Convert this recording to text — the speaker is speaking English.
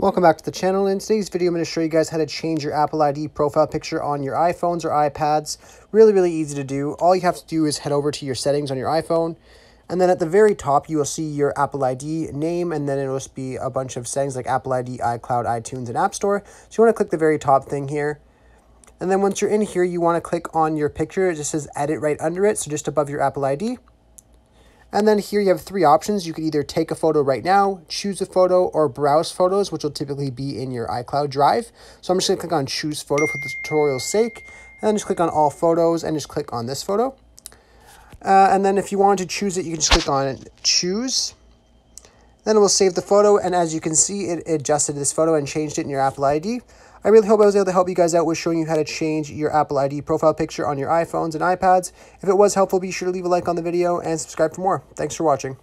Welcome back to the channel. In today's video, I'm going to show you guys how to change your Apple ID profile picture on your iPhones or iPads. Really easy to do. All you have to do is head over to your settings on your iPhone, and then at the very top, you will see your Apple ID name, and then it will be a bunch of settings like Apple ID, iCloud, iTunes, and App Store. So you want to click the very top thing here. And then once you're in here, you want to click on your picture. It just says edit right under it, so just above your Apple ID. And then here you have three options. You can either take a photo right now, choose a photo, or browse photos, which will typically be in your iCloud Drive. So I'm just gonna click on choose photo for the tutorial's sake, and then just click on all photos and just click on this photo. And then if you wanted to choose it, you can just click on choose. Then it will save the photo, and as you can see, it adjusted this photo and changed it in your Apple ID. I really hope I was able to help you guys out with showing you how to change your Apple ID profile picture on your iPhones and iPads. If it was helpful, be sure to leave a like on the video and subscribe for more. Thanks for watching.